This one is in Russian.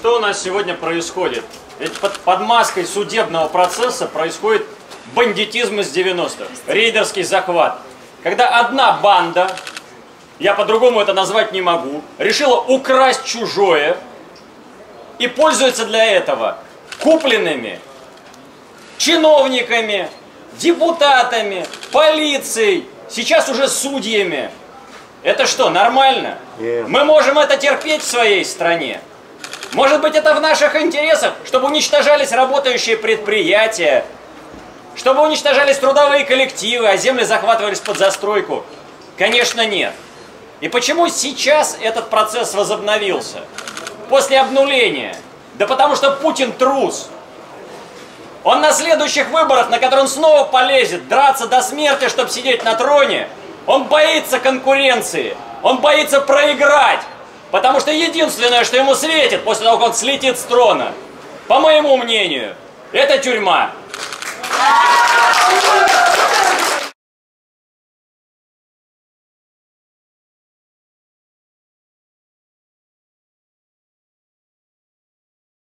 Что у нас сегодня происходит? Ведь под маской судебного процесса происходит бандитизм из 90-х, рейдерский захват. Когда одна банда, я по-другому это назвать не могу, решила украсть чужое и пользуется для этого купленными чиновниками, депутатами, полицией, сейчас уже судьями. Это что, нормально? Нет. Мы можем это терпеть в своей стране. Может быть, это в наших интересах, чтобы уничтожались работающие предприятия, чтобы уничтожались трудовые коллективы, а земли захватывались под застройку? Конечно, нет. И почему сейчас этот процесс возобновился? После обнуления? Да потому что Путин трус. Он на следующих выборах, на которые он снова полезет, драться до смерти, чтобы сидеть на троне, он боится конкуренции, он боится проиграть. Потому что единственное, что ему светит после того, как он слетит с трона, по моему мнению, это тюрьма.